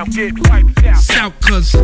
now get wiped out, cuz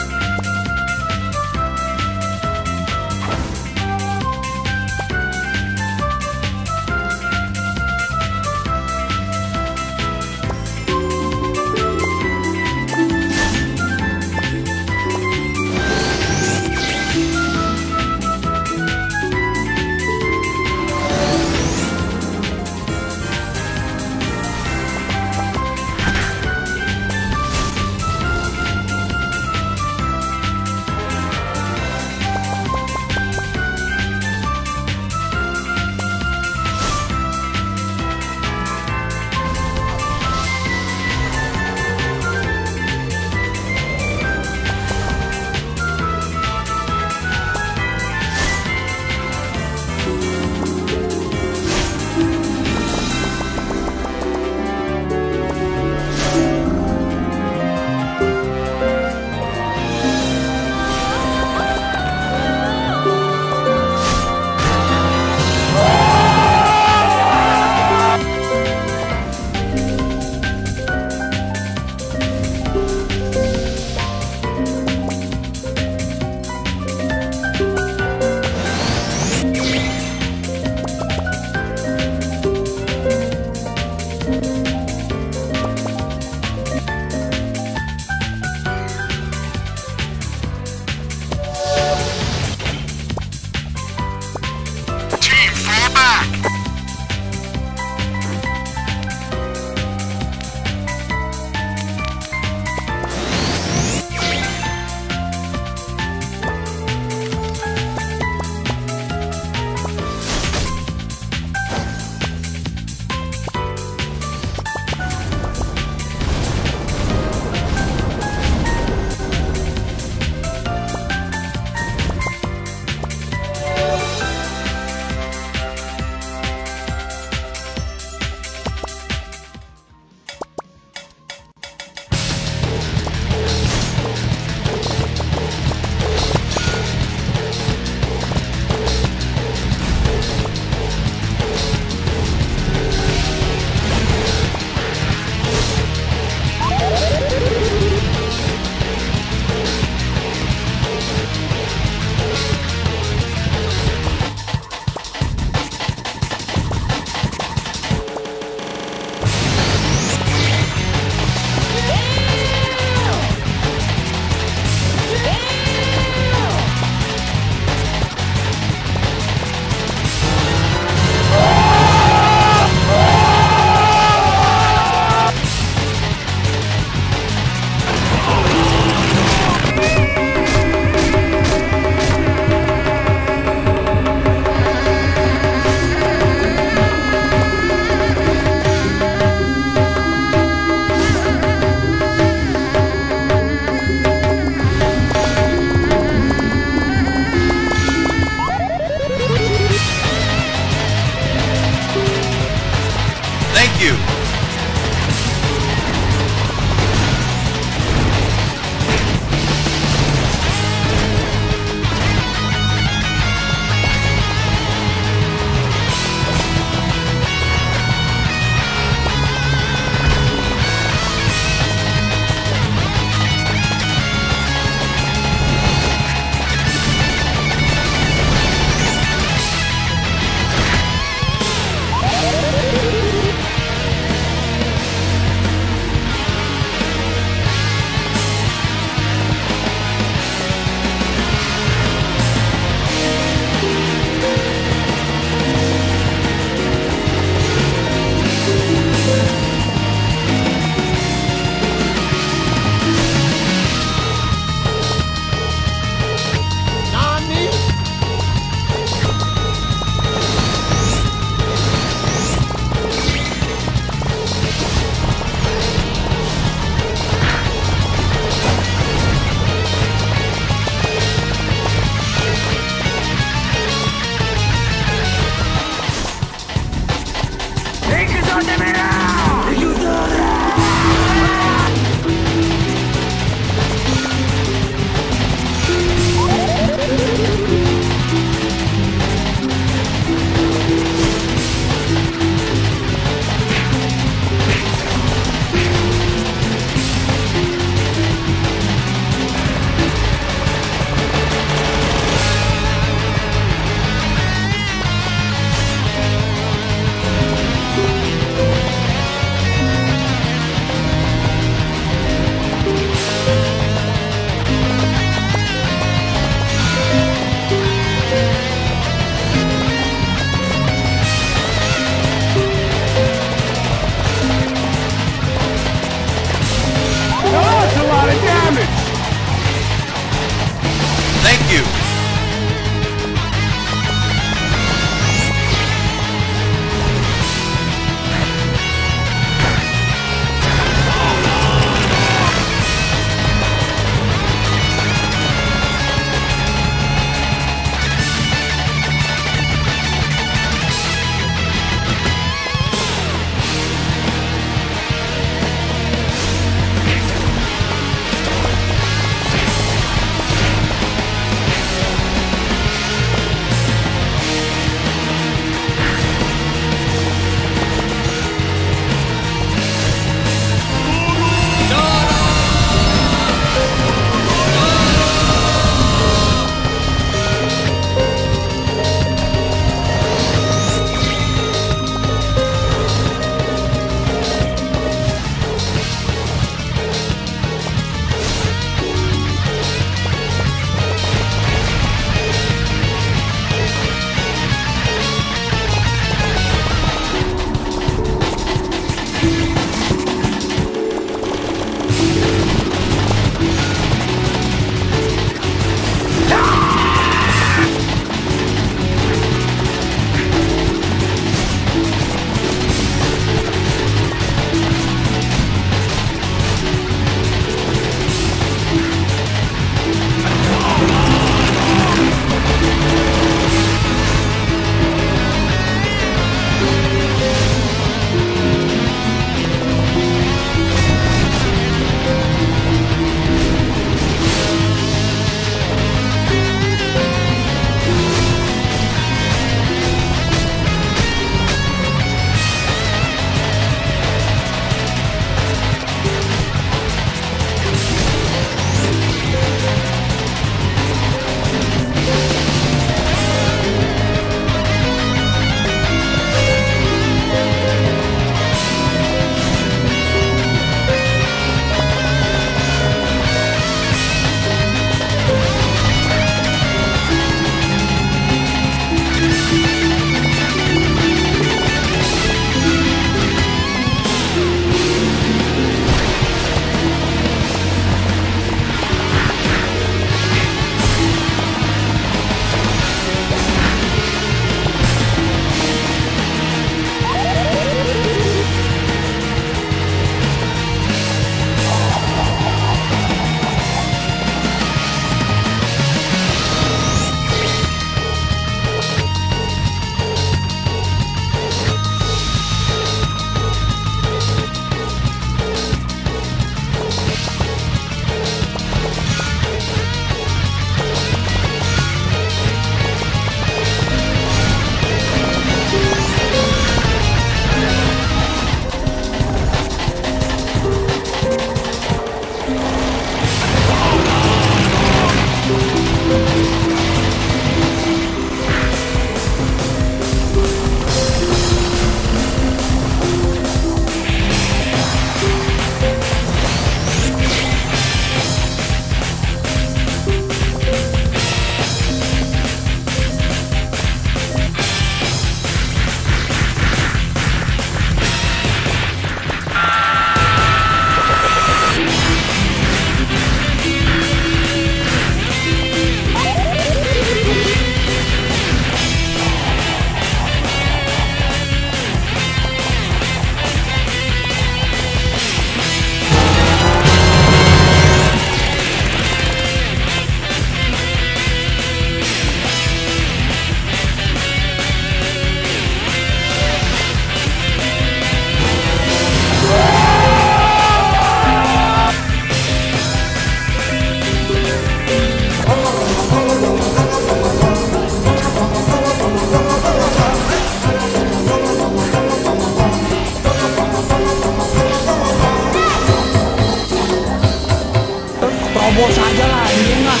terobos aja lah, anjing lah.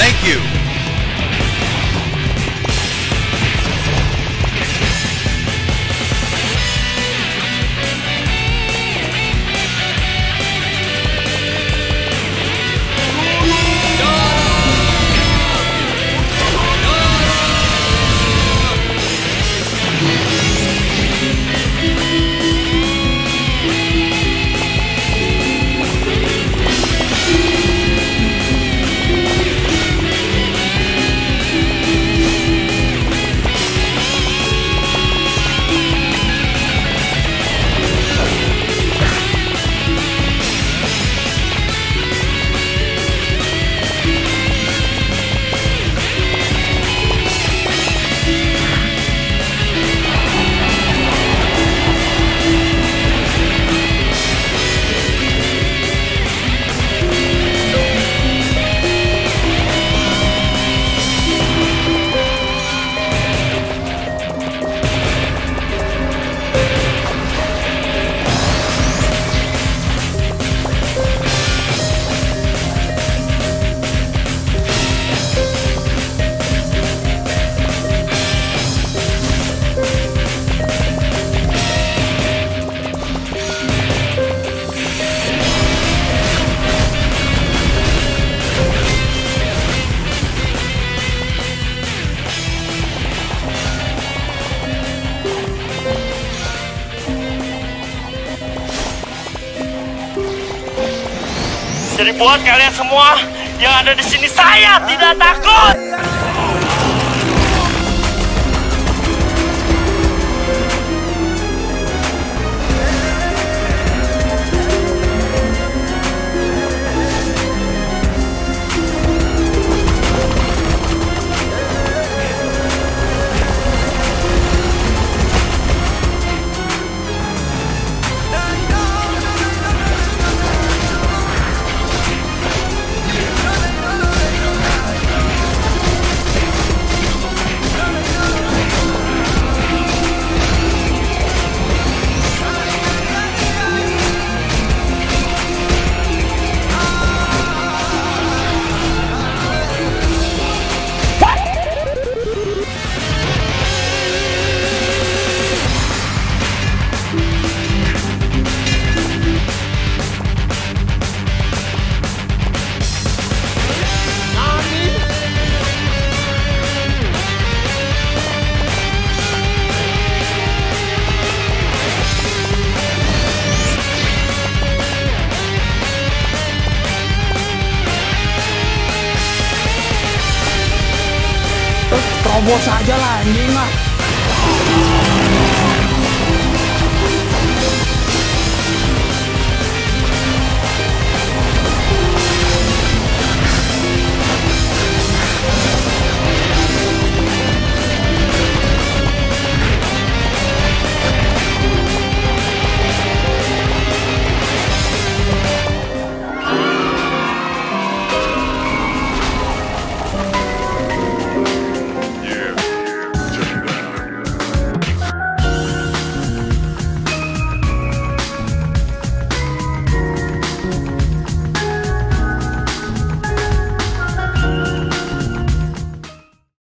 Thank you. Jadi buat kalian semua yang ada di sini, saya tidak takut. Terobos aja lah, anjing lah.